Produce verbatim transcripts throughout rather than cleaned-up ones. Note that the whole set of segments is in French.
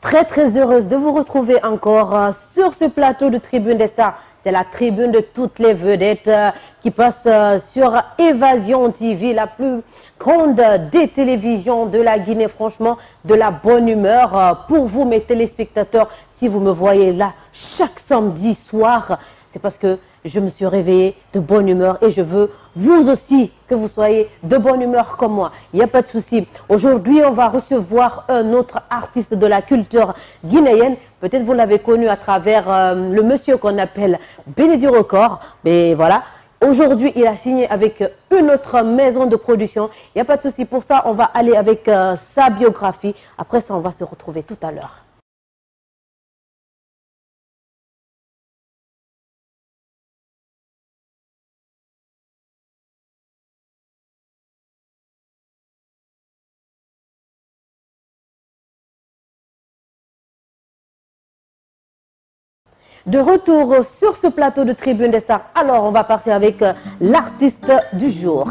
Très très heureuse de vous retrouver encore sur ce plateau de Tribune des Stars. C'est la tribune de toutes les vedettes qui passent sur Évasion T V, la plus grande des télévisions de la Guinée. Franchement, de la bonne humeur pour vous, mes téléspectateurs. Si vous me voyez là chaque samedi soir, c'est parce que je me suis réveillée de bonne humeur et je veux vous aussi que vous soyez de bonne humeur comme moi. Il n'y a pas de souci. Aujourd'hui, on va recevoir un autre artiste de la culture guinéenne. Peut-être vous l'avez connu à travers euh, le monsieur qu'on appelle Bénédicte Record. Mais voilà, aujourd'hui, il a signé avec une autre maison de production. Il n'y a pas de souci. Pour ça, on va aller avec euh, sa biographie. Après ça, on va se retrouver tout à l'heure. De retour sur ce plateau de Tribune des Stars, alors on va partir avec l'artiste du jour.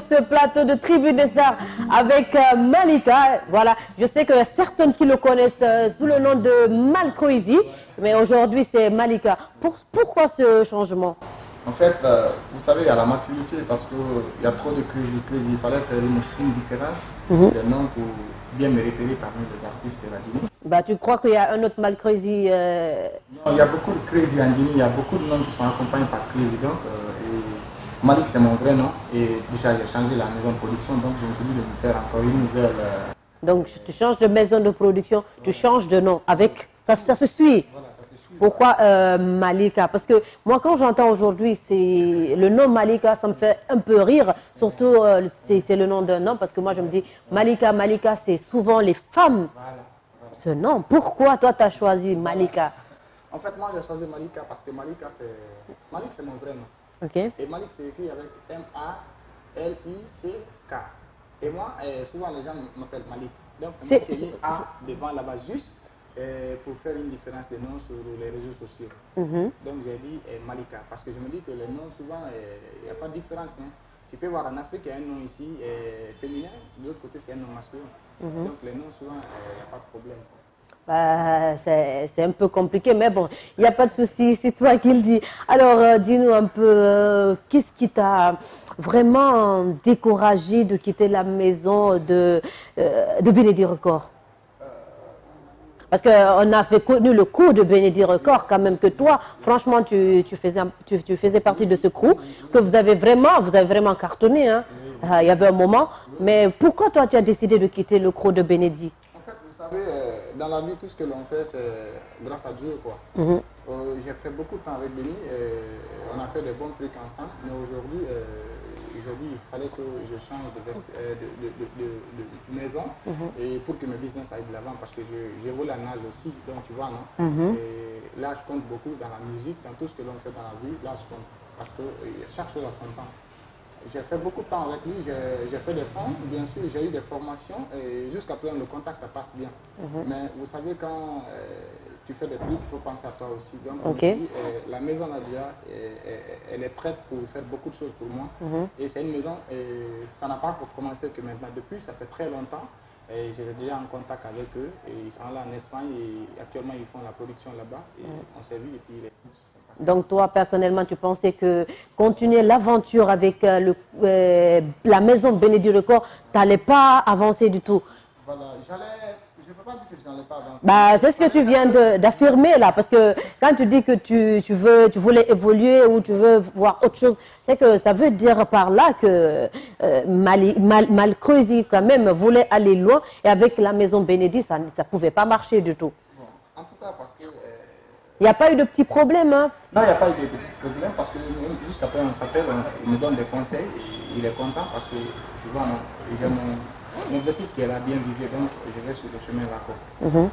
Ce plateau de Tribune des Stars avec euh, Malika. Voilà, je sais que certaines qui le connaissent euh, sous le nom de Malcroisi, mais aujourd'hui c'est Malika. Pour, pourquoi ce changement? En fait, euh, vous savez, il y a la maturité parce qu'il y a trop de crises, crises. Il fallait faire une, une différence, mm-hmm, des noms pour bien me repérer parmi les artistes de la Guinée. Bah, tu crois qu'il y a un autre Malcroisi? euh... Non, il y a beaucoup de crises en Guinée, il y a beaucoup de noms qui sont accompagnés par crises. Donc, euh, et... Malik, c'est mon vrai nom et déjà j'ai changé la maison de production, donc je me suis dit de me faire encore une nouvelle... Euh... Donc tu changes de maison de production, ouais. Tu changes de nom avec... Ça, ça se suit. Voilà, ça se suit. Pourquoi euh, Malika? Parce que moi quand j'entends aujourd'hui c'est le nom Malika, ça me fait un peu rire. Surtout euh, c'est le nom d'un homme parce que moi je me dis Malika, Malika c'est souvent les femmes. Voilà, voilà. Ce nom, pourquoi toi tu as choisi Malika? En fait moi j'ai choisi Malika parce que Malika c'est... Malik c'est mon vrai nom. Okay. Et Malik c'est écrit avec M A L I C K. Et moi, euh, souvent les gens m'appellent Malik. Donc c'est moi qui ai mis A devant là-bas juste euh, pour faire une différence des noms sur les réseaux sociaux. Mm-hmm. Donc j'ai dit euh, Malika parce que je me dis que les noms souvent, il euh, n'y a pas de différence. Hein. Tu peux voir en Afrique, il y a un nom ici euh, féminin, de l'autre côté c'est un nom masculin. Mm-hmm. Donc les noms souvent, il euh, n'y a pas de problème. Bah, c'est un peu compliqué, mais bon, il n'y a pas de souci, c'est toi qui le dis. Alors, euh, dis-nous un peu, euh, qu'est-ce qui t'a vraiment découragé de quitter la maison de, euh, de Bénédicte Record? Parce qu'on euh, avait connu le coup de Bénédicte Record quand même, que toi, franchement, tu, tu, faisais, tu, tu faisais partie de ce crew, que vous avez vraiment, vous avez vraiment cartonné, hein. Euh, il y avait un moment, mais pourquoi toi, tu as décidé de quitter le crew de Bénédicte? Dans la vie, tout ce que l'on fait, c'est grâce à Dieu, quoi. Mm-hmm. euh, j'ai fait beaucoup de temps avec Béni, on a fait des bons trucs ensemble, mais aujourd'hui, euh, aujourd'hui il fallait que je change de, veste, euh, de, de, de, de maison, mm-hmm, et pour que mes business aille de l'avant, parce que j'évolue en âge aussi, donc tu vois, non? Mm-hmm. Et là, je compte beaucoup dans la musique, dans tout ce que l'on fait dans la vie, là, je compte, parce que euh, chaque chose a son temps. J'ai fait beaucoup de temps avec lui, j'ai fait des sons, bien sûr, j'ai eu des formations et jusqu'à présent le contact ça passe bien. Mm-hmm. Mais vous savez, quand, euh, tu fais des trucs, il faut penser à toi aussi. Donc, okay. dis, eh, la maison Nadia, eh, eh, elle est prête pour faire beaucoup de choses pour moi. Mm-hmm. Et c'est une maison, eh, ça n'a pas commencé que maintenant. Depuis, ça fait très longtemps. Et j'étais déjà en contact avec eux. Et ils sont là en Espagne et actuellement, ils font la production là-bas. Et mm-hmm. on s'est vu et puis les... Donc toi, personnellement, tu pensais que continuer l'aventure avec euh, le, euh, la maison Bénédicte Record, tu n'allais pas avancer du tout? Voilà, j'allais... Je ne peux pas dire que je n'allais pas avancer. Bah, c'est ce que tu viens d'affirmer là, parce que quand tu dis que tu, tu, veux, tu voulais évoluer ou tu veux voir autre chose, c'est que ça veut dire par là que euh, Mal, Mal, Malcreusi quand même voulait aller loin et avec la maison Bénédicte, ça ne pouvait pas marcher du tout. Bon, en tout cas, parce que... Euh, Il n'y a pas eu de petits problèmes, hein? Non, il n'y a pas eu de petits problèmes parce que jusqu'après on s'appelle, il me donne des conseils et il est content parce que tu vois, j'ai mon objectif qui est là bien visé, donc je vais sur le chemin là. Mm-hmm.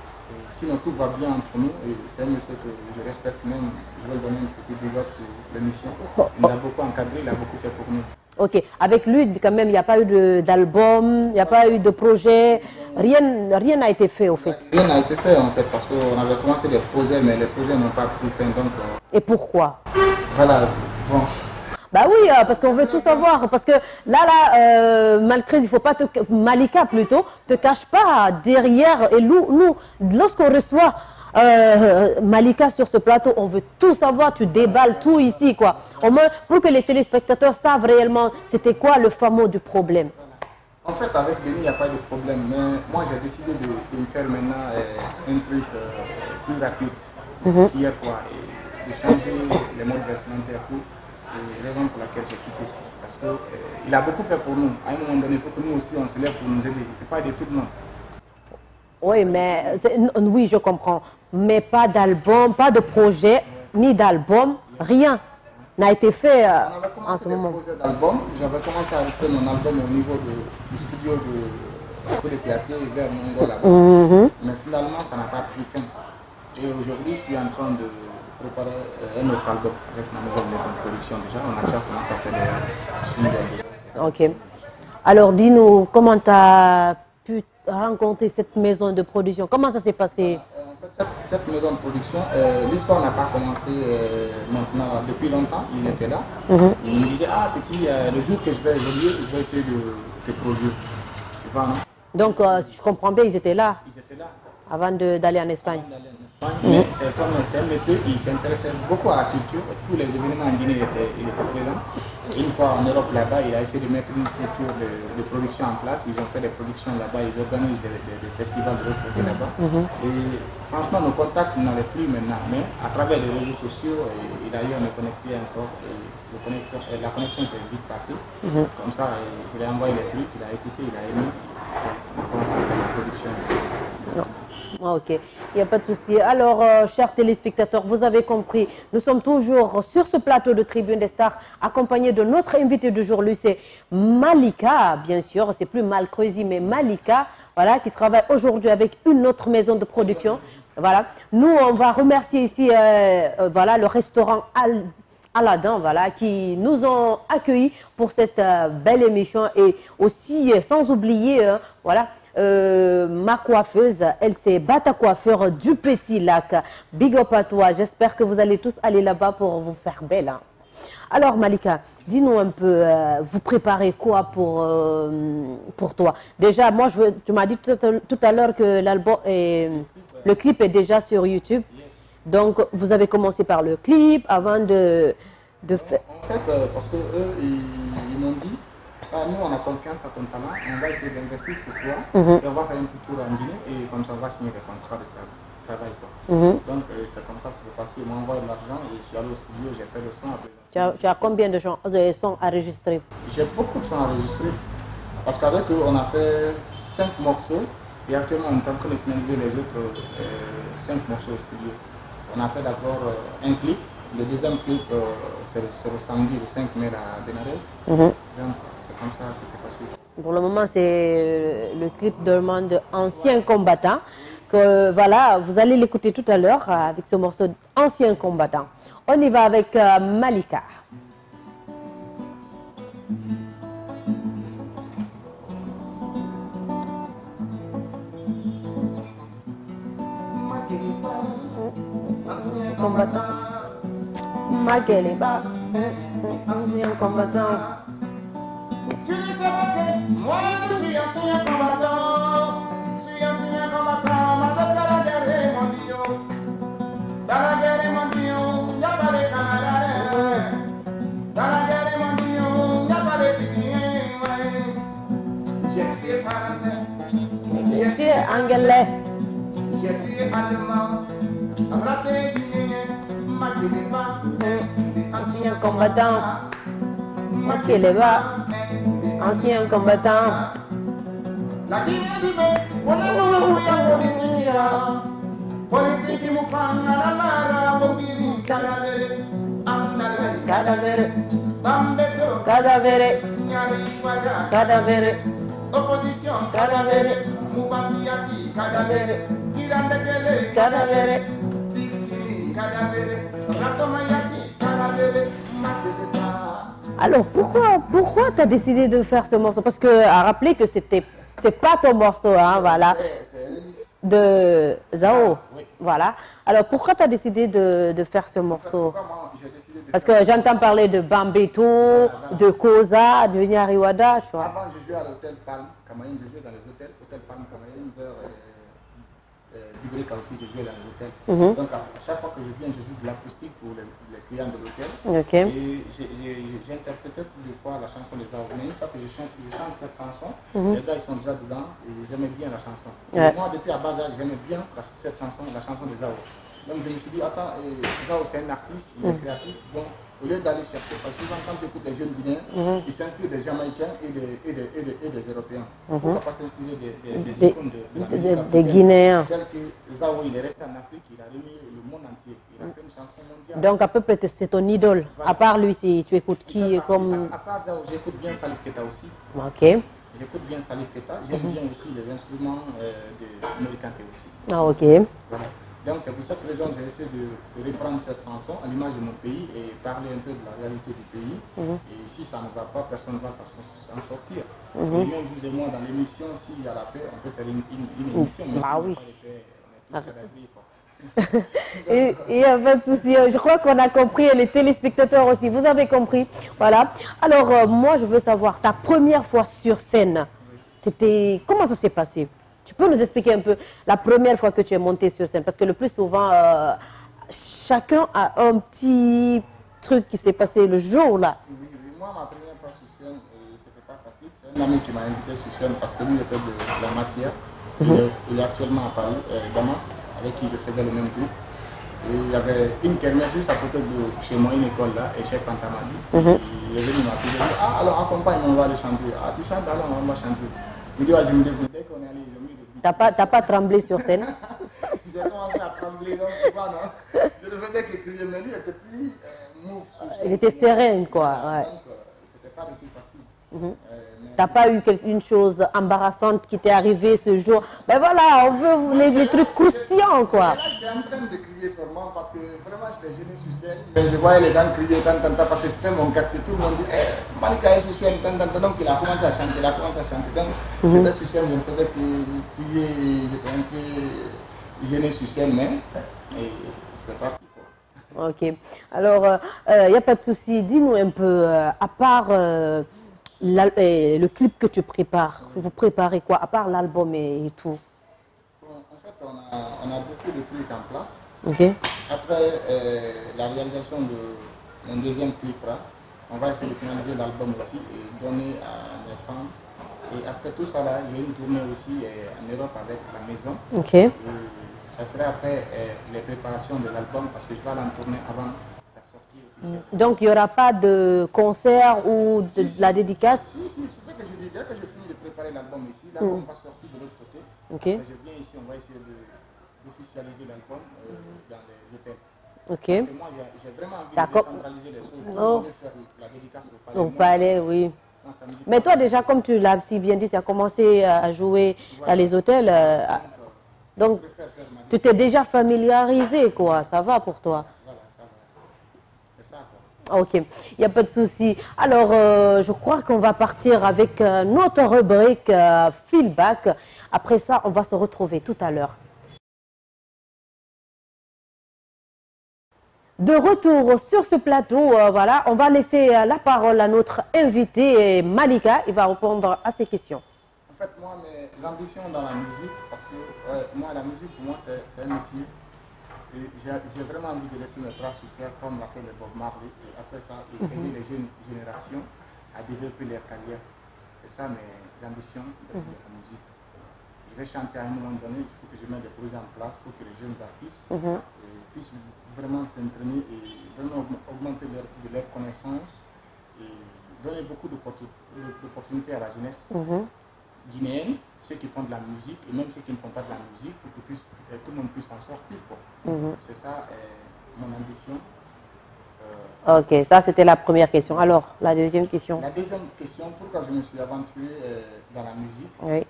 Sinon tout va bien entre nous et c'est un monsieur que je respecte même, je vais lui donner une petite développe sur l'émission. Il a beaucoup encadré, il a beaucoup fait pour nous. Ok, avec lui quand même, il n'y a pas eu d'album, il n'y a pas eu de projet, rien rien n'a été fait au fait. Rien n'a été fait en fait, parce qu'on avait commencé des projets, mais les projets n'ont pas pris fin. Donc, euh... Et pourquoi? Voilà, bon. Bah oui, euh, parce qu'on veut tout savoir, parce que là, là, euh, malgré, il faut pas te... Malika plutôt, te cache pas derrière, et nous, nous lorsqu'on reçoit... Euh, Malika sur ce plateau, on veut tout savoir, tu déballes tout ici quoi. Au moins pour que les téléspectateurs savent réellement c'était quoi le fameux du problème. En fait avec Béni il n'y a pas de problème, mais moi j'ai décidé de, de me faire maintenant euh, un truc euh, plus rapide mm-hmm. qu'hier quoi, et de changer les modes vestimentaires tout, et raison pour laquelle j'ai quitté ça. Parce qu'il euh, a beaucoup fait pour nous, à un moment donné il faut que nous aussi on se lève pour nous aider, il ne peut pas aider tout le monde. Oui, mais oui, je comprends. Mais pas d'album, pas de projet, ouais. ni d'album, ouais. rien n'a été fait euh, en ce moment. J'avais commencé à faire mon album au niveau de, du studio de, de Platier vers Mongo là-bas. Mm-hmm. Mais finalement, ça n'a pas pris fin. Et aujourd'hui, je suis en train de préparer euh, un autre album avec ma nouvelle maison de production. Déjà, on a déjà commencé à faire des singles. Ok. Alors, dis-nous, comment tu as pu rencontrer cette maison de production? Comment ça s'est passé? Voilà. Cette, cette maison de production, euh, l'histoire n'a pas commencé euh, maintenant, depuis longtemps, il était là. Mm-hmm. Il me disait, ah petit, euh, le jour que je vais évoluer, je vais essayer de te produire. Tu vois, non? Donc, euh, si je comprends bien, ils étaient là, ils étaient là. avant d'aller en Espagne. En Espagne mm-hmm. Mais c'est comme c'est un monsieur qui s'intéressait beaucoup à la culture. Tous les événements en Guinée étaient, il était présent. Une fois en Europe là-bas, il a essayé de mettre une structure de, de production en place. Ils ont fait des productions là-bas, ils organisent des, des, des festivals de l'autre côté là-bas. Mm-hmm. Et franchement, nos contacts n'avaient plus maintenant. Mais à travers les réseaux sociaux, et, et d'ailleurs, on est connecté encore. Et le connecteur, et la connexion s'est vite passée. Mm-hmm. Comme ça, je lui ai envoyé les trucs, il a écouté, il a aimé. On a commencé à faire la production. Ok, il n'y a pas de souci. Alors, euh, chers téléspectateurs, vous avez compris, nous sommes toujours sur ce plateau de Tribune des Stars, accompagnés de notre invité du jour, lui, c'est Malika, bien sûr, c'est plus Malcreusi, mais Malika, voilà, qui travaille aujourd'hui avec une autre maison de production. Voilà, nous, on va remercier ici, euh, euh, voilà, le restaurant Al Aladdin, voilà, qui nous ont accueillis pour cette euh, belle émission et aussi, euh, sans oublier, euh, voilà, Euh, ma coiffeuse, elle c'est Bata Coiffure du Petit Lac. Big up à toi, j'espère que vous allez tous aller là-bas pour vous faire belle. Hein. Alors Malika, dis-nous un peu, euh, vous préparez quoi pour, euh, pour toi? Déjà, moi, je veux, tu m'as dit tout à, tout à l'heure que l'album est, le clip est déjà sur YouTube. Donc, vous avez commencé par le clip avant de, de faire... En fait, euh, parce que eux, ils, ils m'ont dit... Ah, nous, on a confiance à ton talent, on va essayer d'investir sur toi, mm-hmm. et on va faire un petit tour en Guinée, et comme ça, on va signer des contrats de tra travail. Quoi. Mm-hmm. Donc, euh, c'est comme ça que ça s'est passé. Ils m'ont envoyé de l'argent, et je suis allé au studio, j'ai fait le son. Tu as, tu as combien de gens, de sons enregistrés? J'ai beaucoup de sons enregistrés, parce qu'avec eux, on a fait cinq morceaux, et actuellement, on est en train de finaliser les autres euh, cinq morceaux au studio. On a fait d'abord euh, un clip, le deuxième clip, euh, c'est le, le samedi, le cinq mai à Bénarès. Mm-hmm. Donc, comme ça, ça s'est passé. Pour le moment, c'est le clip de demande Ancien Combattant. Que, voilà, vous allez l'écouter tout à l'heure avec ce morceau Ancien Combattant. On y va avec euh, Malika. combattant, malgré les bas, ancien combattant. Tu ne sais pas que moi je suis ancien combattant, je suis ancien combattant, mais dans la guerre et mon Dieu, dans la guerre et mon Dieu, il n'y a pas de camarades, dans la guerre et mon Dieu, il n'y a pas de dignes. J'ai tué français, j'ai tué anglais, j'ai tué allemand, raté guinéen, maquillé pas, ancien combattant, maquillé pas. Ancien combattant. La Guinée vivait, on a voulu la politique. Politique moufang, la mara, bobiri, cadavere, andale, cadavere, bambeto, cadavere, nyari, waja, cadavere, opposition, cadavere, moufasiati, cadavere, irandegele, cadavere, dixi, cadavere, ratomayati, cadavere, masete. Alors, pourquoi, pourquoi tu as décidé de faire ce morceau? Parce que, à rappeler que c'était, c'est pas ton morceau, hein, voilà, de Zao. Oui. Voilà. Alors, pourquoi tu as décidé de, de faire ce morceau? Parce que j'entends parler de Bambeto, de Koza, de Nyariwada, tu vois. Avant, je jouais à l'hôtel Palme Camaïne, je jouais dans les hôtels, hôtel Palme Camaïne, vers Librica aussi, je jouais dans les hôtels. Mm-hmm. Donc, à chaque fois que je viens, je joue de l'acoustique pour les, les clients de l'hôtel. Okay. Et j'interprète des fois la chanson des Zao. Une fois que je chante, je chante cette chanson, mm-hmm. les gars ils sont déjà dedans et ils aiment bien la chanson. Ouais. Moi, depuis à bas âge, j'aime bien la, cette chanson, la chanson des Zao. Donc, je me suis dit, attends, eh, Zao c'est un artiste, il est mm-hmm. créatif. Bon, au lieu d'aller chercher, parce que souvent quand tu écoutes les jeunes Guinéens, mm-hmm. ils s'inspirent des Jamaïcains et des, et des, et des, et des Européens. Mm-hmm. Pourquoi ne pas s'inspirer des, des, des, des icônes de, de la musique africaine, des Guinéens. Tel que Zao, il est resté en Afrique, il a remis le monde entier. Il a fait une chanson mondiale. Donc à peu près, c'est ton idole. Voilà. À part lui, si tu écoutes qui à, comme... À, à part Zao, j'écoute bien Salif Keta aussi. Ok. J'écoute bien Salif Keta. J'aime mm-hmm. bien aussi les instruments euh, de Mory Kanté aussi. Ah ok. Voilà. Donc c'est pour cette raison que j'ai essayé de, de reprendre cette chanson à l'image de mon pays et parler un peu de la réalité du pays. Mmh. Et si ça ne va pas, personne ne va s'en sortir. Mmh. Et même vous et moi dans l'émission, s'il y a la paix, on peut faire une, une, une émission, mais bah si oui. on n'a pas les paix, on est tous à la vie. Il n'y a pas de souci. Je crois qu'on a compris, et les téléspectateurs aussi, vous avez compris. Voilà. Alors euh, moi je veux savoir, ta première fois sur scène, oui. t'étais... comment ça s'est passé? Tu peux nous expliquer un peu la première fois que tu es monté sur scène? Parce que le plus souvent, euh, chacun a un petit truc qui s'est passé le jour-là. Oui, oui, moi, ma première fois sur scène, euh, c'était pas facile. C'est un ami qui m'a invité sur scène parce que lui était de, de la matière. Mm-hmm. il, est, il est actuellement à Paris, euh, Damas, avec qui je faisais le même groupe. Et il y avait une kermesse juste à côté de chez moi, une école là, et chez Pantamadi. Mm-hmm. Il est venu m'appeler, il a dit, ah, alors accompagne, on va aller chanter. Ah, tu chantes, alors on va chanter. Il dit, ah, je me débrouille qu'on est allé. T'as pas, t'as pas tremblé sur scène? J'ai commencé à trembler, donc tu vois, non? Je ne faisais que crier, mais lui, il était plus euh, move sur scène. Il était sereine, quoi. Ouais. Donc, euh, c'était pas du tout facile. Mm-hmm. euh, T'as pas eu une chose embarrassante qui t'est arrivée ce jour? Ben voilà, on veut les, les trucs croustillants, quoi. Là, j'étais en train de crier sûrement parce que vraiment, j'étais gêné sur scène. Mais je voyais les gens crier tant, tant, tant, parce que c'était mon quartier. Tout le monde dit, eh, Malika est sur scène, tant, tant, tant. Donc, il a commencé à chanter, il a commencé à chanter. Donc, mm-hmm. j'étais sur scène, je me faisais crier, j'étais un peu gêné sur scène, mais c'est parti. Ok. Alors, il euh, n'y euh, a pas de souci. Dis-nous un peu, euh, à part... Euh, La, euh, le clip que tu prépares, oui. vous préparez quoi, à part l'album et, et tout? En fait, on a, on a beaucoup de trucs en place. Okay. Après euh, la réalisation de mon deuxième clip, là, on va essayer de finaliser l'album aussi et donner à mes femmes. Et après tout ça, là, j'ai une tournée aussi euh, en Europe avec la maison. Okay. Et ça serait après euh, les préparations de l'album parce que je vais aller en tournée avant. Donc, il n'y aura pas de concert ou de, si, de la dédicace? Si, si, c'est ça que je dis. Dès que je finis de préparer l'album ici, l'album mm. va sortir de l'autre côté. Okay. Après, je viens ici, on va essayer d'officialiser l'album euh, mm. dans les hôtels. Okay. Parce que moi, j'ai vraiment envie de décentraliser les choses. Oh. Je vais faire la dédicace au palais. Au palais, oui. Non, mais toi, déjà, comme tu l'as si bien dit, tu as commencé à jouer voilà. dans les hôtels. Euh, donc, donc tu t'es déjà familiarisé, quoi. Ça va pour toi? Ok, il n'y a pas de souci. Alors, euh, je crois qu'on va partir avec euh, notre rubrique euh, feedback. Après ça, on va se retrouver tout à l'heure. De retour sur ce plateau, euh, voilà, on va laisser euh, la parole à notre invité Malika. Il va répondre à ses questions. En fait, moi, l'ambition dans la musique, parce que euh, moi, la musique, pour moi, c'est un métier. Et j'ai vraiment envie de laisser mes traces sur terre, comme l'a fait le Bob Marley, et après ça, et mm-hmm. aider les jeunes générations à développer leur carrière. C'est ça mes ambitions de, mm-hmm. de la musique. Je vais chanter à un moment donné, il faut que je mette des projets en place pour que les jeunes artistes mm-hmm. et, puissent vraiment s'entraîner et vraiment augmenter leur, de leurs connaissances et donner beaucoup d'opportunités à la jeunesse. Mm-hmm. guinéenne, ceux qui font de la musique et même ceux qui ne font pas de la musique pour que puisse, euh, tout le monde puisse s'en sortir. Mm-hmm. C'est ça euh, mon ambition. Euh, ok, ça c'était la première question. Alors, la deuxième question. La deuxième question, pourquoi je me suis aventuré euh, dans la musique? Oui.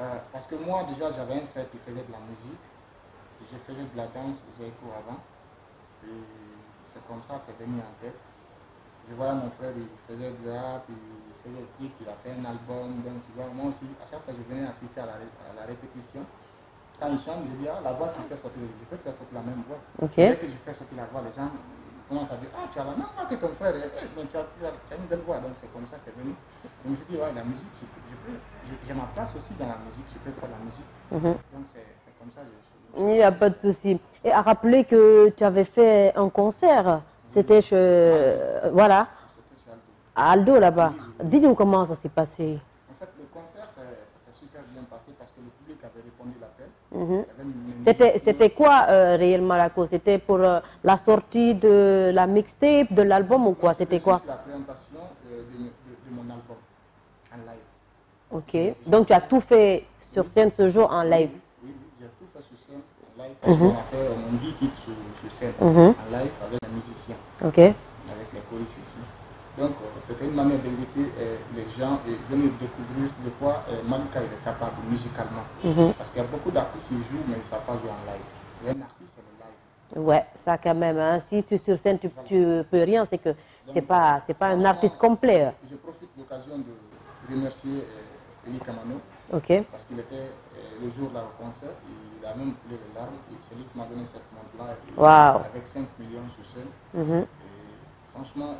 Euh, parce que moi déjà j'avais un frère qui faisait de la musique, je faisais de la danse, j'ai cours avant. Et c'est comme ça, c'est venu en tête. Je voyais mon frère, il faisait du rap, il faisait des trucs, il a fait un album, donc tu vois, moi aussi, à chaque fois que je venais assister à la, à la répétition, quand il chante, je dis, ah, la voix qui fait sortir, je peux faire sortir la même voix. Okay. Dès que je fais sortir la voix, les gens commencent à dire, ah, tu as la même voix que ton frère, eh, donc, tu, as, tu, as, tu as une belle voix, donc c'est comme ça, c'est venu. Donc je dis, ouais, la musique, je peux, je peux, j'ai ma place aussi dans la musique, je peux faire la musique. Mm-hmm. Donc c'est comme ça, je, je, je... Il n'y a pas de souci. Et à rappeler que tu avais fait un concert. C'était chez... Ah, voilà. Chez Aldo. À Aldo, là-bas. Oui, dis-nous comment ça s'est passé. En fait, le concert, ça s'est super bien passé parce que le public avait répondu à l'appel. Mm-hmm. C'était quoi euh, réellement la cause? C'était pour euh, la sortie de la mixtape, de l'album ou quoi? C'était quoi? C'était la présentation euh, de, de, de mon album en live. Ok. Et donc, tu as tout fait sur scène ce jour en live? Oui, oui, oui j'ai tout fait sur scène en live parce mm-hmm. qu'on a fait mon dix titres sur, sur scène mm-hmm. en live avec les musiciens. Ok. Avec les choristes ici. Donc, euh, c'était une manière d'inviter euh, les gens et venir découvrir de quoi euh, Malika est capable musicalement. Mm-hmm. Parce qu'il y a beaucoup d'artistes qui jouent, mais ils ne savent pas jouer en live. Et un artiste, c'est le live. Ouais, ça quand même. Hein. Si tu es sur scène, tu ne peux rien, c'est que ce n'est pas, pas un artiste complet. Je profite de l'occasion de remercier euh, Eric Amano. Ok. Parce qu'il était euh, le jour là au concert, il a même coulé les larmes. C'est lui qui m'a donné cette montre-là. Wow. Avec cinq millions sur scène. Mm-hmm. Franchement,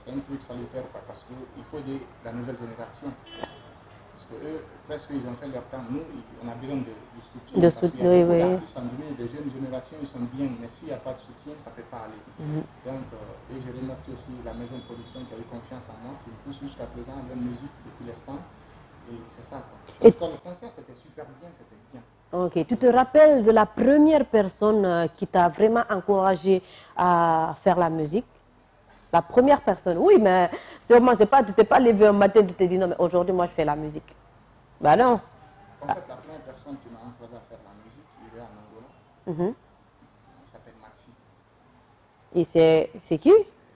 c'est un truc salutaire parce qu'il faut aider la nouvelle génération. Parce qu'eux, presque, ils ont fait leur temps. Nous, on a besoin de, de soutien. De soutien, oui. Les artistes en Guinée, les jeunes générations, ils sont bien. Mais s'il n'y a pas de soutien, ça ne peut pas aller. Mm-hmm. Donc, euh, et je remercie aussi la maison de production qui a eu confiance en moi, qui me pousse jusqu'à présent à la musique depuis l'Espagne. Et c'est ça. Quoi. Et quand le concert, c'était super bien, c'était bien. Ok, tu te rappelles de la première personne qui t'a vraiment encouragé à faire la musique? La première personne, oui, mais sûrement, c'est pas, tu t'es pas levé un matin, tu t'es dit, non, mais aujourd'hui, moi, je fais la musique. Ben non. En fait, la première personne qui m'a encouragé à faire la musique, il est en Angola. Mm-hmm. Il s'appelle Maxi. Et c'est qui?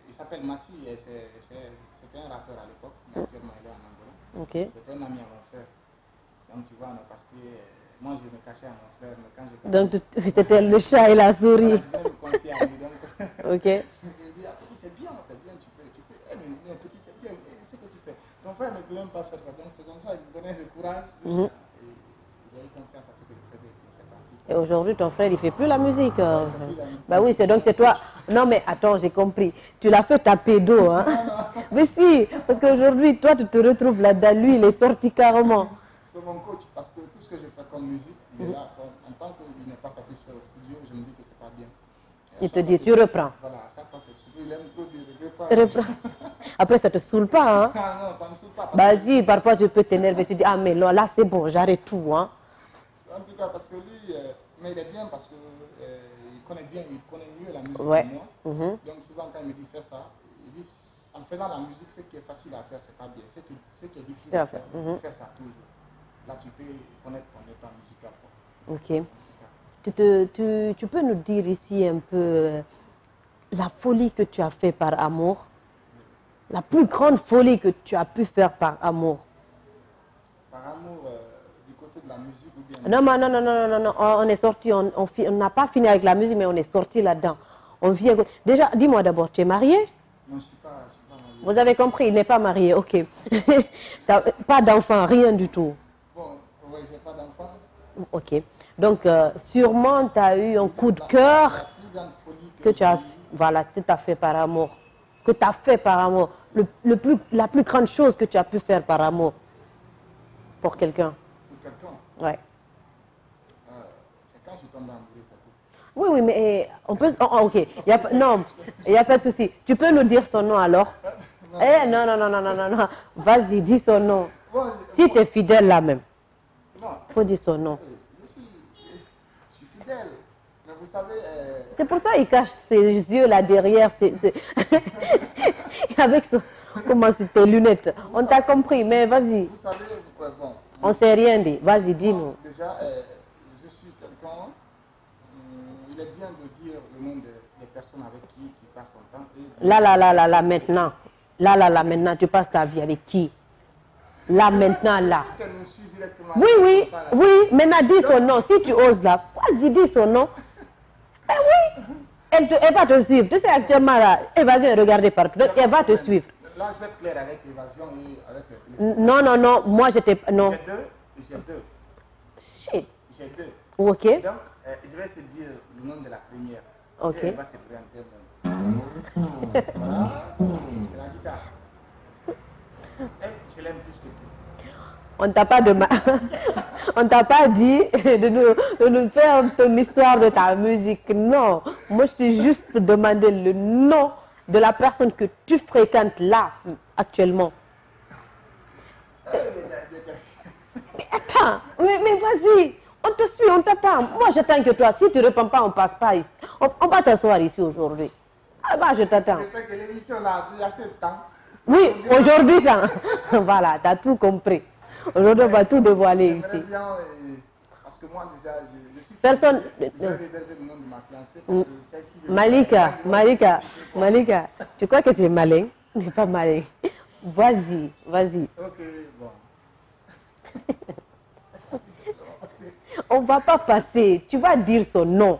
Il s'appelle Maxi, c'était un rappeur à l'époque, mais actuellement, il est en Angola. Okay. C'était un ami à mon frère. Donc, tu vois, on a parce que moi, je me cachais à mon frère, mais quand je... Donc, tu... c'était le chat et la souris. Voilà, je vais me confier à lui, donc... Ok. Mon frère ne peut même pas faire ça, donc c'est comme ça, il me donnait le courage, mm-hmm. et il avait confiance à ce que je faisais, c'est parti. Et aujourd'hui, ton frère, il ne fait plus la musique. Euh. Ah, plus la musique. Bah oui, c'est donc c'est toi. Non mais attends, j'ai compris. Tu l'as fait taper d'eau, hein. Mais si, parce qu'aujourd'hui, toi, tu te retrouves là-dedans, lui, il est sorti carrément. C'est mon coach, parce que tout ce que je fais comme musique, il est là, en tant qu'il n'est pas satisfait au studio, je me dis que c'est pas bien. Il te dit, tu reprends. Voilà, à chaque fois que je suis, il aime trop dire, reprends. Après, ça ne te saoule pas, hein? Ah non, ça ne me saoule pas. Vas-y, parfois, je peux t'énerver, tu dis, ah, mais là, là c'est bon, j'arrête tout, hein? En tout cas, parce que lui, euh, mais il est bien parce qu'il euh, connaît bien, il connaît mieux la musique ouais. que moi. Mm-hmm. Donc, souvent, quand il me dit, fais ça, il dit, en faisant la musique, ce qui est facile à faire, c'est pas bien. Ce qui, ce qui est difficile est à faire, faire. Mm-hmm. fais ça toujours. Là, tu peux connaître ton état musical. Ok. Donc, Tu, te, tu, tu peux nous dire ici un peu la folie que tu as fait par amour, la plus grande folie que tu as pu faire par amour. Par amour euh, du côté de la musique ou bien... Non, non, non, non, non, non, on est sorti, on n'a pas fini avec la musique, mais on est sorti là-dedans. On vient... Déjà, dis-moi d'abord, tu es marié? Non, je ne suis pas, je suis pas marié. Vous avez compris, il n'est pas marié, ok. Pas d'enfant, rien du tout. Bon, oui, je n'ai pas d'enfant. Ok. Donc, euh, sûrement, tu as eu un coup de cœur que tu as Voilà, tout à fait par amour. Que tu as fait par amour. Le, le plus, la plus grande chose que tu as pu faire par amour. Pour quelqu'un. Pour quelqu'un. Ouais. Euh, c'est quand tu tombes dans le bruit, ça coupe. Oui, oui, mais on peut... Oh, ok. Y a, non, il n'y a pas de souci. Tu peux nous dire son nom alors? Non, eh, non, non, non, non, non, non, non. Vas-y, dis son nom. Bon, si bon, tu es fidèle là même. Non. Il faut dire son nom. Je suis, je suis fidèle. Mais vous savez... Euh... C'est pour ça qu'il cache ses yeux là derrière. Ses, ses... Avec son... Comment c'est tes lunettes? Vous on t'a compris, mais vas-y. Vous savez, bon, bon, on ne sait rien dit. Vas-y, dis-nous. Déjà, euh, je suis quelqu'un. Hum, il est bien de dire le nom des de personnes avec qui tu passes ton temps. Et là, là, là, là, là, maintenant. Là, là, là, maintenant, tu passes ta vie avec qui? Là, maintenant, là. Oui, oui, ça, là. Oui. Maintenant, dis son nom. Si tu oses là, vas-y, dis son nom. Eh oui. Elle, te, elle va te suivre. Tu sais, actuellement, là, Évasion est regardée partout. Donc, elle va te suivre. Là, je vais être clair avec Évasion et avec le... Non, non, non, moi j'étais... Non. J'ai deux, j'ai deux. Shit. J'ai deux. Ok. Donc, euh, je vais se dire le nom de la première. Ok. Et elle va se présenter mon... Voilà. C'est la guitare. Elle, je l'aime plus que tout. On t'a pas de ma... On t'a pas dit de nous, de nous faire ton histoire de ta musique. Non. Moi, je t'ai juste demandé le nom de la personne que tu fréquentes là, actuellement. Mais attends, mais, mais vas-y, on te suit, on t'attend. Moi, j'attends que toi, si tu ne réponds pas, on ne passe pas ici. On, on va t'asseoir ici aujourd'hui. Ah bah, je t'attends. C'est ça que l'émission là, il y a assez de temps. Oui, aujourd'hui, voilà, tu as tout compris. Aujourd'hui, on va tout dévoiler ici. J'aimerais bien, euh, parce que moi, déjà, je, je suis... Personne... Malika, Malika, Malika, tu crois que tu es malin, mais pas malin. Vas-y, vas-y. Ok, bon. On ne va pas passer, tu vas dire son nom.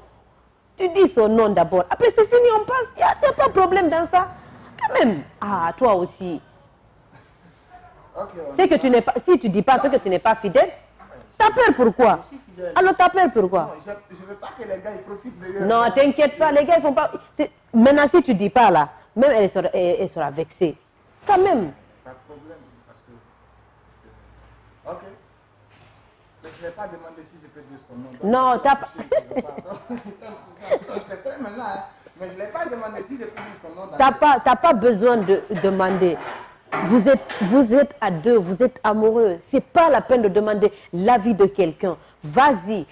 Tu dis son nom d'abord, après c'est fini, on passe. Il n'y a pas de problème dans ça. Quand même. Ah, toi aussi. Okay, que tu n'es pas, si tu ne dis pas ce que tu n'es pas fidèle, t'appelles pourquoi? Alors t'appelles pourquoi? Non, je ne veux pas que les gars ils profitent de... Non, t'inquiète pas, les gars ils font pas... Maintenant si tu dis pas là, même elle sera, elle, elle sera vexée. Quand même. Pas de problème, parce que... Ok. Mais je ne vais pas demander si je peux dire son nom. Non, t'as pas... Je te traîne maintenant, hein. Mais je ne vais pas demander si je peux dire son nom. T'as pas, t'as pas besoin de demander. Vous êtes, vous êtes à deux, vous êtes amoureux. Ce n'est pas la peine de demander l'avis de quelqu'un. Vas-y.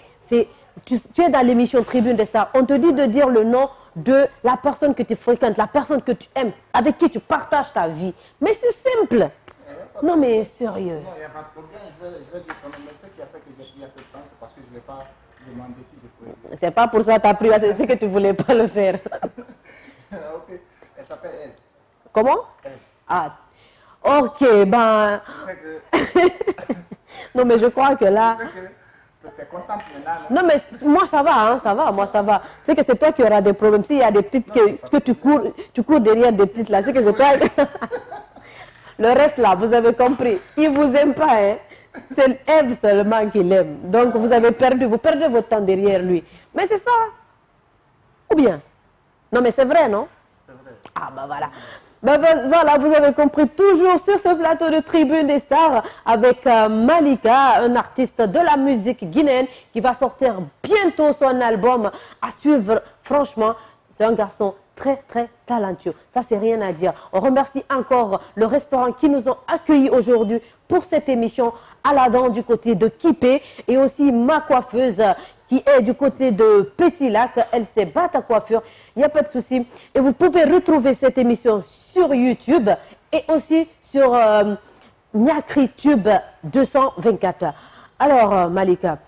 Tu, tu es dans l'émission Tribune des Stars. On te dit de dire le nom de la personne que tu fréquentes, la personne que tu aimes, avec qui tu partages ta vie. Mais c'est simple. Non, mais sérieux. Non, il n'y a pas de problème. Je vais, je vais dire quand même. Ce qui a fait que j'ai pris assez de temps, c'est parce que je ne vais pas demander si je pouvais. C'est pas pour ça que tu as pris assez de temps, c'est que tu ne voulais pas le faire. Ok. Elle s'appelle elle. Comment? Elle. Ah, ok, ben... Que... non, mais je crois que là... Que tu es contente maintenant, non, mais moi, ça va, hein, ça va, moi, ça va. C'est que c'est toi qui auras des problèmes. S'il y a des petites non, que, que tu, cours, tu cours derrière des petites là, c'est que c'est toi... Le reste là, vous avez compris. Ils ne vous aiment pas, hein. C'est Ève seulement qui l'aime. Donc, vous avez perdu, vous perdez votre temps derrière lui. Mais c'est ça. Ou bien? Non, mais c'est vrai, non? C'est vrai. Ah, ben voilà. Ben, ben, voilà, vous avez compris, toujours sur ce plateau de Tribune des Stars avec euh, Malika, un artiste de la musique guinéenne qui va sortir bientôt son album à suivre. Franchement, c'est un garçon très, très talentueux. Ça, c'est rien à dire. On remercie encore le restaurant qui nous ont accueillis aujourd'hui pour cette émission à la dent du côté de Kipé et aussi ma coiffeuse qui est du côté de Petit Lac. Elle s'est Bata Coiffure. Il n'y a pas de souci. Et vous pouvez retrouver cette émission sur YouTube et aussi sur euh, Nyakritube deux cent vingt-quatre. Alors, euh, Malika,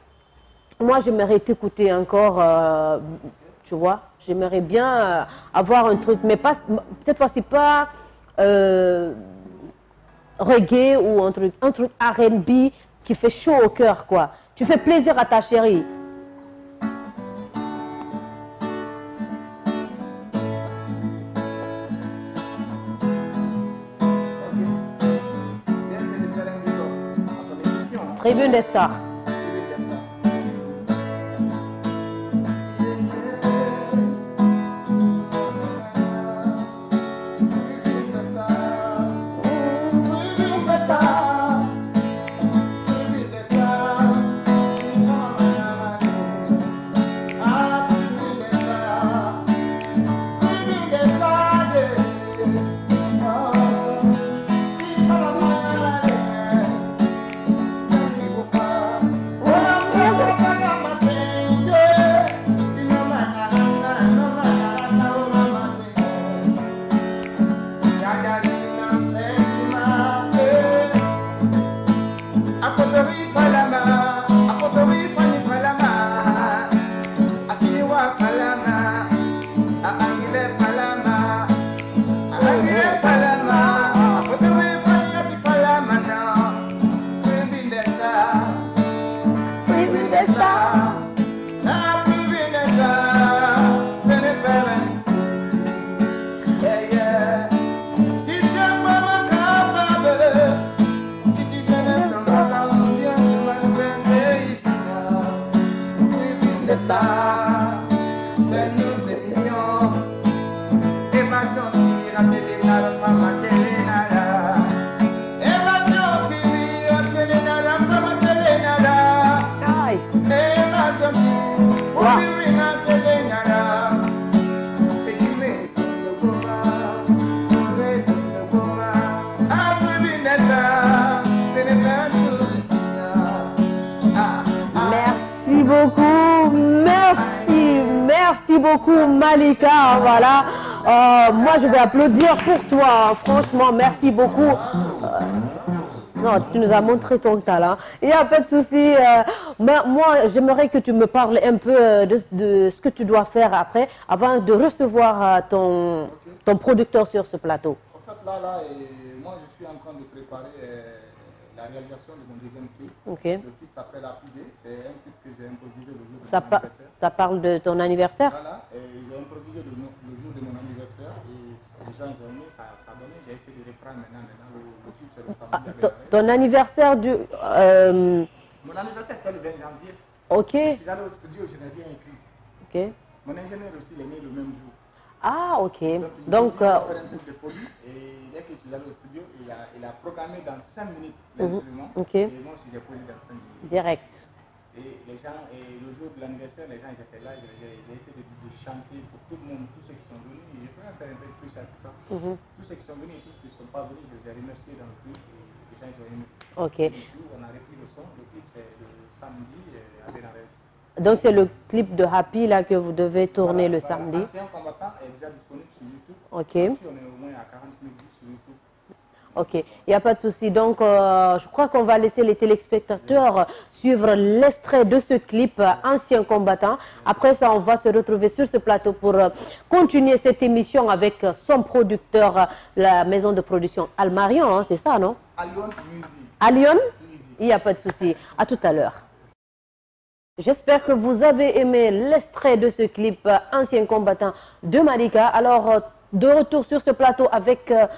moi, j'aimerais t'écouter encore, euh, tu vois. J'aimerais bien euh, avoir un truc, mais pas cette fois-ci pas euh, reggae ou un truc, un truc R and B qui fait chaud au cœur, quoi. Tu fais plaisir à ta chérie. Tribune des Stars. Malika, voilà. Euh, moi, je vais applaudir pour toi. Franchement, merci beaucoup. Euh, non, tu nous as montré ton talent. Il n'y a pas de souci. Euh, moi, j'aimerais que tu me parles un peu de, de ce que tu dois faire après, avant de recevoir ton, ton producteur sur ce plateau. En fait, là, là, et moi, je suis en train de préparer euh, la réalisation de mon deuxième clip. Okay. Le titre s'appelle Appuyer. C'est un titre que j'ai improvisé le jour de ça mon pa anniversaire. Ça parle de ton anniversaire? Voilà. J'ai improvisé le, le jour de mon anniversaire et les gens ont aimé, ça a donné. J'ai essayé de reprendre maintenant, maintenant le titre c'est le samedi. Ah, ton anniversaire du... Euh... Mon anniversaire c'était le vingt janvier. Ok. Je suis allé au studio, je l'ai bien écrit. Ok. Mon ingénieur aussi, il est né le même jour. Ah, ok. Donc, donc il a euh... fait un truc de folie et dès que je suis allé au studio, il a, il a programmé dans cinq minutes l'instrument. Uh-huh. Okay. Et moi aussi j'ai posé dans cinq minutes. Direct. Et les gens, et le jour de l'anniversaire, les gens ils étaient là, j'ai essayé de, de chanter pour tout le monde, tous ceux qui sont venus. J'ai pu faire un peu de freestyle, tout ça. Uh-huh. Tous ceux qui sont venus et tous ceux qui ne sont pas venus, je les ai remerciés dans le truc. Les gens ils ont aimé. Ok. Et du coup, on a repris le son, le clip c'est le samedi à Bénarès. Donc c'est le clip de Happy là que vous devez tourner voilà, le voilà. samedi. Ancien combattant est déjà disponible sur YouTube. Ok. Là, on est au moins à quarante mille vues sur YouTube. Ok, il n'y a pas de souci. Donc euh, je crois qu'on va laisser les téléspectateurs yes. suivre l'extrait de ce clip yes. Ancien combattant. Après ça, on va se retrouver sur ce plateau pour euh, continuer cette émission avec euh, son producteur, euh, la maison de production Almarion, hein, c'est ça non? Alion Music. Alion Music. Il n'y a pas de souci. À tout à l'heure. J'espère que vous avez aimé l'extrait de ce clip euh, Ancien combattant de Malika. Alors, euh, de retour sur ce plateau avec euh,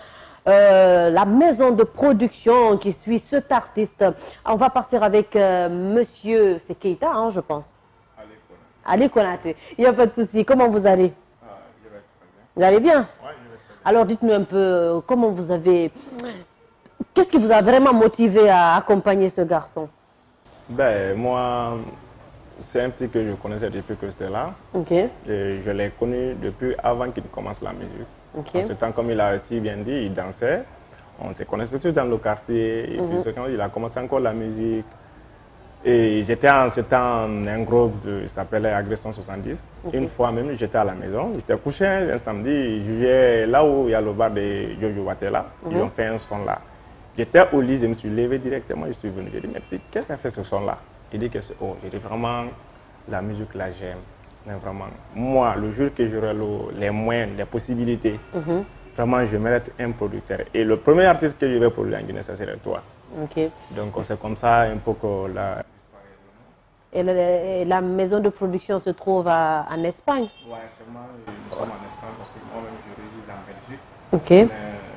euh, la maison de production qui suit cet artiste. On va partir avec euh, monsieur, c'est Keita, hein, je pense. Aliou Konate. Il n'y a pas de souci. Comment vous allez? Ah, je vais être bien. Vous allez bien? Oui, je vais être bien. Alors, dites-nous un peu euh, comment vous avez... Qu'est-ce qui vous a vraiment motivé à accompagner ce garçon? Ben, moi... C'est un petit que je connaissais depuis que j'étais là. Okay. Et je l'ai connu depuis avant qu'il commence la musique. Okay. En ce temps, comme il a si bien dit, il dansait. On se connaissait tous dans le quartier. Et mm-hmm. puis, il a commencé encore la musique. Et j'étais en ce temps un groupe de, qui s'appelait Aggression soixante-dix. Okay. Une fois même, j'étais à la maison. J'étais couché un samedi. Je vais là où il y a le bar de Jojo Watela. Mm-hmm. Ils ont fait un son là. J'étais au lit, je me suis levé directement. Je suis venu. J'ai dit, mais qu'est-ce qu'a fait ce son là? Il dit que c'est oh, il dit vraiment la musique là j'aime, vraiment. Moi, le jour que j'aurai le, les moyens, les possibilités, mm-hmm. vraiment je mérite un producteur. Et le premier artiste que je vais produire en Guinée, ça serait toi. Okay. Donc c'est comme ça un peu que la... Et la, et la maison de production se trouve à, en Espagne. Oui, actuellement nous sommes en Espagne parce que moi-même je réside en Belgique. Okay.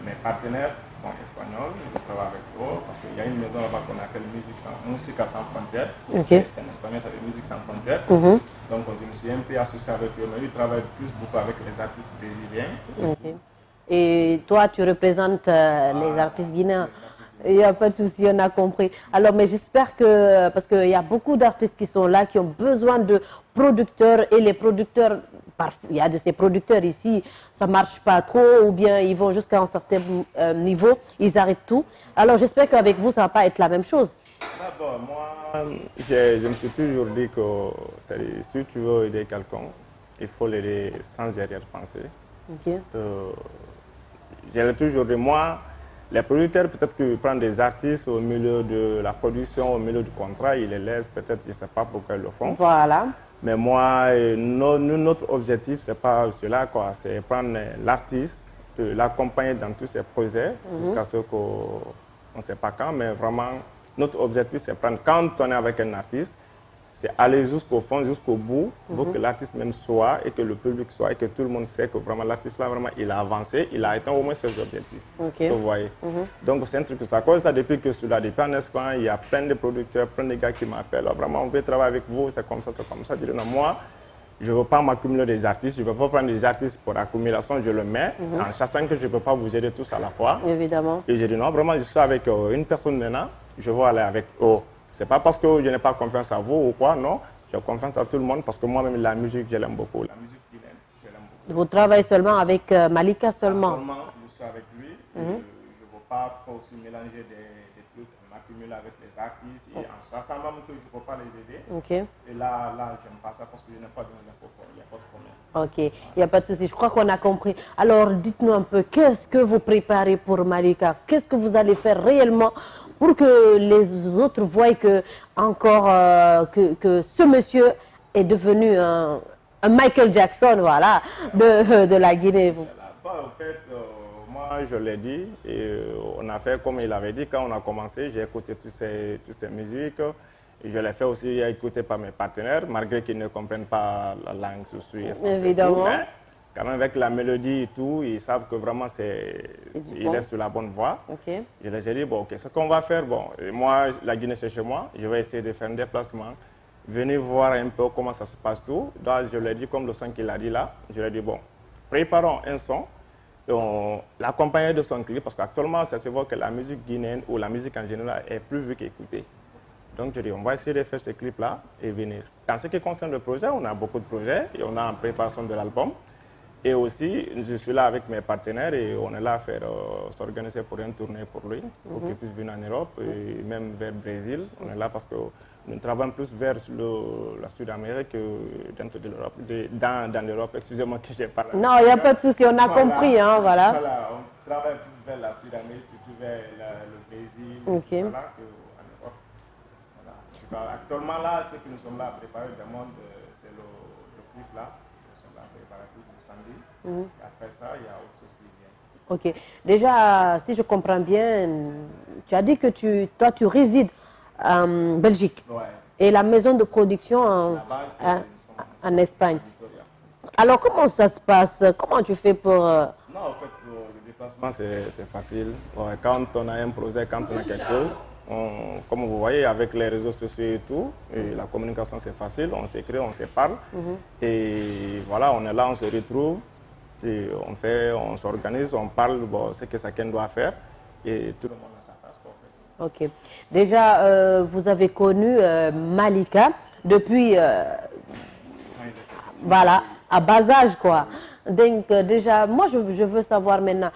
Mes, mes partenaires sont espagnols, je travaille avec eux parce qu'il y a une maison là-bas qu'on appelle Musique sans, Musique sans Frontière. Okay. C'est en espagnol, ça veut dire Musique sans Frontière. Mm-hmm. Donc je me suis un peu associé avec eux, mais ils travaillent plus beaucoup avec les artistes brésiliens. Okay. Et toi, tu représentes euh, ah, les artistes guinéens. Il n'y a pas de souci, on a compris. Alors, mais j'espère que, parce qu'il y a beaucoup d'artistes qui sont là, qui ont besoin de producteurs, et les producteurs, il y a de ces producteurs ici, ça ne marche pas trop, ou bien ils vont jusqu'à un certain euh, niveau, ils arrêtent tout. Alors, j'espère qu'avec vous, ça ne va pas être la même chose. Ah bon, moi, je, je me suis toujours dit que si tu veux aider quelqu'un, il faut l'aider sans arrière-pensée. Okay. Euh, je l'ai toujours dit, moi, les producteurs, peut-être qu'ils prennent des artistes au milieu de la production, au milieu du contrat, ils les laissent, peut-être, je ne sais pas pourquoi ils le font. Voilà. Mais moi, nous, notre objectif, ce n'est pas cela, quoi. C'est prendre l'artiste, l'accompagner dans tous ses projets, mm-hmm. jusqu'à ce qu'on ne sait pas quand, mais vraiment, notre objectif, c'est prendre, quand on est avec un artiste, c'est aller jusqu'au fond, jusqu'au bout, pour mm-hmm. que l'artiste même soit, et que le public soit, et que tout le monde sait que vraiment l'artiste là, vraiment, il a avancé, il a atteint au moins ses objectifs. Okay. Vous voyez. Mm-hmm. Donc c'est un truc, ça cause ça depuis que je suis là, depuis en Espagne, il y a plein de producteurs, plein de gars qui m'appellent, vraiment, on veut travailler avec vous, c'est comme ça, c'est comme ça. Je dis, non, moi, je ne veux pas m'accumuler des artistes, je ne veux pas prendre des artistes pour accumulation, je le mets, mm-hmm. en sachant que je ne peux pas vous aider tous à la fois. Évidemment. Et je dis, non, vraiment, je suis avec euh, une personne maintenant, je veux aller avec eux. C'est pas parce que je n'ai pas confiance à vous ou quoi, non. J'ai confiance à tout le monde parce que moi-même, la musique, je l'aime beaucoup. La musique, je l'aime beaucoup. Vous travaillez seulement avec euh, Malika seulement? Actuellement, je suis avec lui. Mm-hmm. Je ne veux pas trop aussi mélanger des, des trucs, m'accumuler avec les artistes. Et oh. en sachant même que je ne peux pas les aider. Okay. Et là, là je n'aime pas ça parce que je n'ai pas de monopole. Il n'y a pas de promesse. Ok, il voilà. n'y a pas de souci. Je crois qu'on a compris. Alors, dites-nous un peu, qu'est-ce que vous préparez pour Malika? Qu'est-ce que vous allez faire réellement pour que les autres voient que, encore, euh, que, que ce monsieur est devenu un, un Michael Jackson, voilà, de, de la Guinée. Bon, en fait, euh, moi, je l'ai dit, et euh, on a fait comme il avait dit, quand on a commencé, j'ai écouté toutes ces, toutes ces musiques, et je l'ai fait aussi écouter par mes partenaires, malgré qu'ils ne comprennent pas la langue, je suis évidemment. Tout, mais quand même avec la mélodie et tout, ils savent que vraiment c'est, il bon. est sur la bonne voie. Okay. Je leur ai dit, bon, ok, ce qu'on va faire, bon, et moi, la Guinée c'est chez moi, je vais essayer de faire un déplacement, venir voir un peu comment ça se passe tout. Donc, je leur ai dit, comme le son qu'il a dit là, je leur ai dit, bon, préparons un son, l'accompagner de son clip, parce qu'actuellement, ça se voit que la musique guinéenne ou la musique en général est plus vue qu'écoutée. Donc, je dis, on va essayer de faire ce clip-là et venir. En ce qui concerne le projet, on a beaucoup de projets et on a en préparation de l'album. Et aussi, je suis là avec mes partenaires et on est là à faire, euh, s'organiser pour une tournée pour lui, pour mm-hmm. qu'il puisse venir en Europe et même vers le Brésil. On est là parce que nous travaillons plus vers le, la Sud-Amérique que dentro de l'Europe, dans, dans l'Europe. Excusez-moi que j'ai parlé. Non, il n'y a pas de souci, on a voilà, compris. Hein, voilà. Voilà, on travaille plus vers la Sud-Amérique, surtout vers la, le Brésil, okay. tout ça là, qu'en Europe. Voilà. Actuellement, là, ce que nous sommes là à préparer le monde, c'est le, le clip là. Mmh. Après ça, il y a autre chose qui vient. Ok. Déjà, si je comprends bien, tu as dit que tu, toi, tu résides en Belgique. Ouais. Et la maison de production en, en, en Espagne. Alors, comment ça se passe? Comment tu fais pour... Euh... Non, en fait, le déplacement, c'est facile. Ouais, quand on a un projet, quand on a quelque chose, on, comme vous voyez, avec les réseaux sociaux et tout, et la communication, c'est facile. On s'écrit, on se parle. Mm-hmm. Et voilà, on est là, on se retrouve. Et on fait, on s'organise, on parle bon, ce que chacun doit faire et tout le monde a sa tâche en fait. Ok. Déjà, euh, vous avez connu euh, Malika depuis, euh, voilà, à bas âge quoi. Donc euh, déjà, moi je, je veux savoir maintenant,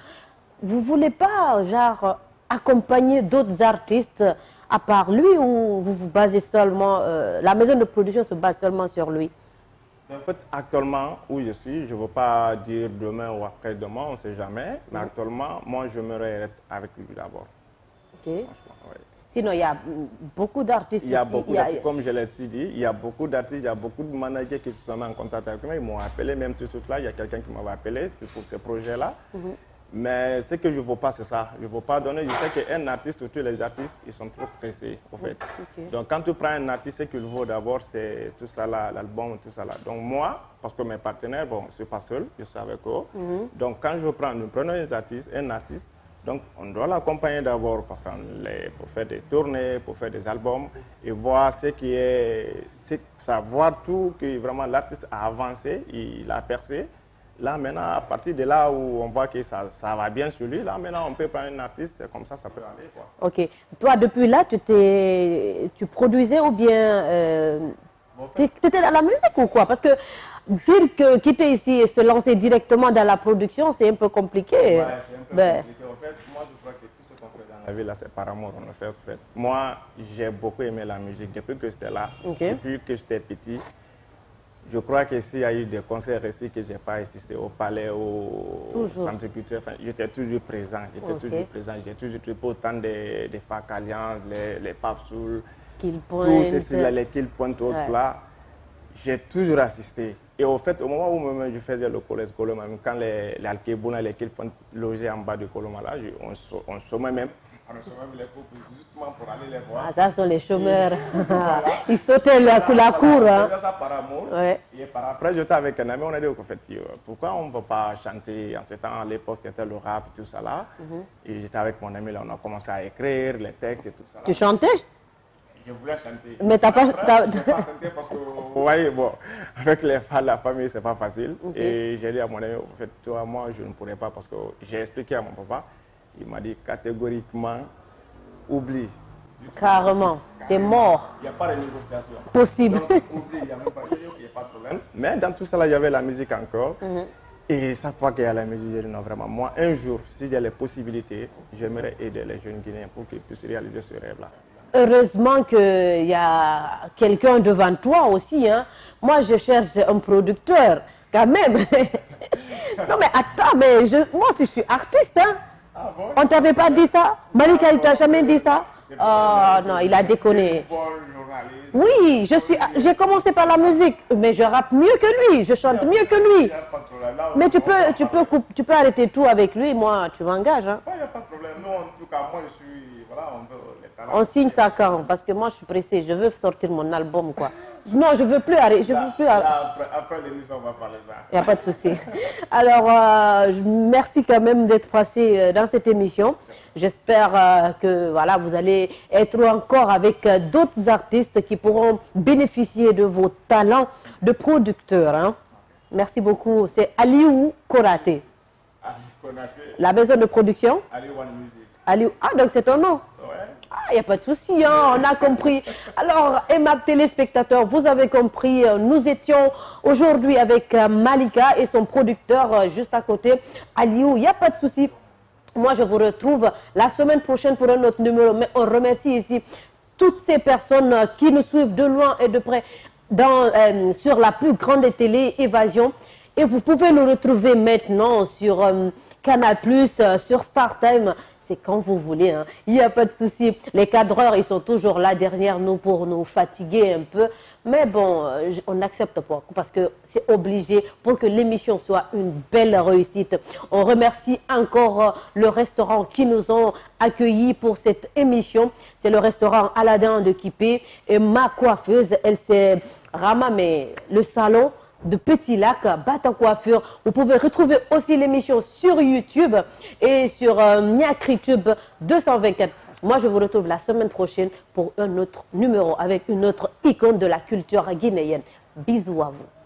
vous voulez pas genre accompagner d'autres artistes à part lui ou vous vous basez seulement, euh, la maison de production se base seulement sur lui? En fait, actuellement, où je suis, je ne veux pas dire demain ou après-demain, on ne sait jamais. Mais mm-hmm. actuellement, moi, je me reste avec lui d'abord. Ok. Ouais. Sinon, il y a beaucoup d'artistes ici. Il y a beaucoup d'artistes, comme je l'ai dit, il y a beaucoup d'artistes, il y a beaucoup de managers qui se sont mis en contact avec moi. Ils m'ont appelé, même tout de suite là, il y a quelqu'un qui m'avait appelé pour ce projet-là. Mm-hmm. Mais ce que je ne veux pas, c'est ça. Je ne veux pas donner. Je sais qu'un artiste, ou tous les artistes, ils sont trop pressés, en fait. Okay. Donc, quand tu prends un artiste, ce qu'il vaut d'abord, c'est tout ça là, l'album, tout ça là. Donc, moi, parce que mes partenaires, bon, je ne suis pas seul, je suis avec eux. Mm-hmm. Donc, quand je prends, nous prenons un artiste, un artiste, donc on doit l'accompagner d'abord pour, pour faire des tournées, pour faire des albums et voir ce qui est, savoir tout, que vraiment l'artiste a avancé, il a percé. Là, maintenant, à partir de là où on voit que ça, ça va bien sur lui, là, maintenant, on peut prendre un artiste, comme ça, ça peut aller, quoi. Ok. Toi, depuis là, tu, tu produisais ou bien... Euh, bon, tu étais dans la musique ou quoi? Parce que dire que quitter ici et se lancer directement dans la production, c'est un peu compliqué. Ouais, c'est un peu ben... compliqué. En fait, moi, je crois que tout ce qu'on fait dans la vie, là, c'est par amour qu'on le fait, en fait. Moi, j'ai beaucoup aimé la musique depuis que j'étais là, okay. depuis que j'étais petit. Je crois que s'il y a eu des concerts ici que je n'ai pas assisté au palais, au toujours. Centre culturel, enfin, j'étais toujours présent, j'étais okay. toujours présent, j'ai toujours été autant des de Fakalians, les, les Papsoul, tous ceci, les, les Kill Point, autres ouais. là, j'ai toujours assisté. Et au fait, au moment où même je faisais le collège Coloma, même quand les, les Alkebona, les Kill Point logeaient en bas de Coloma, là, je, on, on chômait même. On chômait les couples justement pour aller les voir. Ah, ça sont les chômeurs. Voilà. Ils sautaient la, la, la cour. On hein. faisait ça par amour. Ouais. Et par après, j'étais avec un ami, on a dit au confetti, pourquoi on ne peut pas chanter en ce temps, à l'époque, c'était le rap et tout ça là. Mm-hmm. Et j'étais avec mon ami, là, on a commencé à écrire les textes et tout ça là. Tu chantais? Je voulais chanter. Mais t'as pas... Après, je pas chanté parce que... Vous voyez, bon, avec les, la famille, c'est pas facile. Okay. Et j'ai dit à mon ami, au fait, toi, moi, je ne pourrais pas parce que j'ai expliqué à mon papa. Il m'a dit catégoriquement, oublie. Carrément, c'est mort. Il n'y a pas de négociation. Possible. Donc, oublie, il n'y a même pas de problème. Mais dans tout ça, il y avait la musique encore. Mm-hmm. Et chaque fois qu'il y a la musique, j'ai dit non, vraiment, moi, un jour, si j'ai les possibilités, j'aimerais aider les jeunes Guinéens pour qu'ils puissent réaliser ce rêve-là. Heureusement qu'il y a quelqu'un devant toi aussi. Hein. Moi, je cherche un producteur, quand même. Non, mais attends, mais je, moi, si je suis artiste, hein. Ah bon, on ne t'avait pas dit ça? Malika, il t'a jamais dit ça? Ah non, il a déconné. Oui, j'ai commencé par la musique, mais je rappe mieux que lui, je chante mieux que lui. Mais tu peux, tu peux, couper, tu peux arrêter tout avec lui, moi, tu m'engages. Hein? Il n'y a pas de problème. Nous, en tout cas, moi, je suis... Voilà, on veut les talents. On signe ça quand? Parce que moi, je suis pressée, je veux sortir mon album, quoi. Non, je ne veux plus aller. Je veux plus aller. Après, après l'émission, on va parler ça. Il n'y a pas de souci. Alors, euh, merci quand même d'être passé dans cette émission. J'espère euh, que voilà, vous allez être encore avec euh, d'autres artistes qui pourront bénéficier de vos talents de producteurs. Hein. Merci beaucoup. C'est Aliou Konate. Aliou Konate. La maison de production Aliou Music. Aliou. Ah, donc c'est ton nom? Ouais. Ah, il n'y a pas de souci, hein, on a compris. Alors, aimables téléspectateurs, vous avez compris, nous étions aujourd'hui avec Malika et son producteur juste à côté, Aliou. Il n'y a pas de souci. Moi, je vous retrouve la semaine prochaine pour un autre numéro. Mais on remercie ici toutes ces personnes qui nous suivent de loin et de près dans, euh, sur la plus grande télé, Évasion. Et vous pouvez nous retrouver maintenant sur euh, Canal plus, euh, sur Startime. C'est quand vous voulez, hein. Il n'y a pas de souci. Les cadreurs, ils sont toujours là derrière nous pour nous fatiguer un peu. Mais bon, on n'accepte pas parce que c'est obligé pour que l'émission soit une belle réussite. On remercie encore le restaurant qui nous ont accueillis pour cette émission. C'est le restaurant Aladdin de Kipé. Et ma coiffeuse, elle s'est ramamée le salon de Petit Lac, Bata Coiffure. Vous pouvez retrouver aussi l'émission sur YouTube et sur euh, Nyakritube deux cent vingt-quatre. Moi, je vous retrouve la semaine prochaine pour un autre numéro avec une autre icône de la culture guinéenne. Bisous à vous.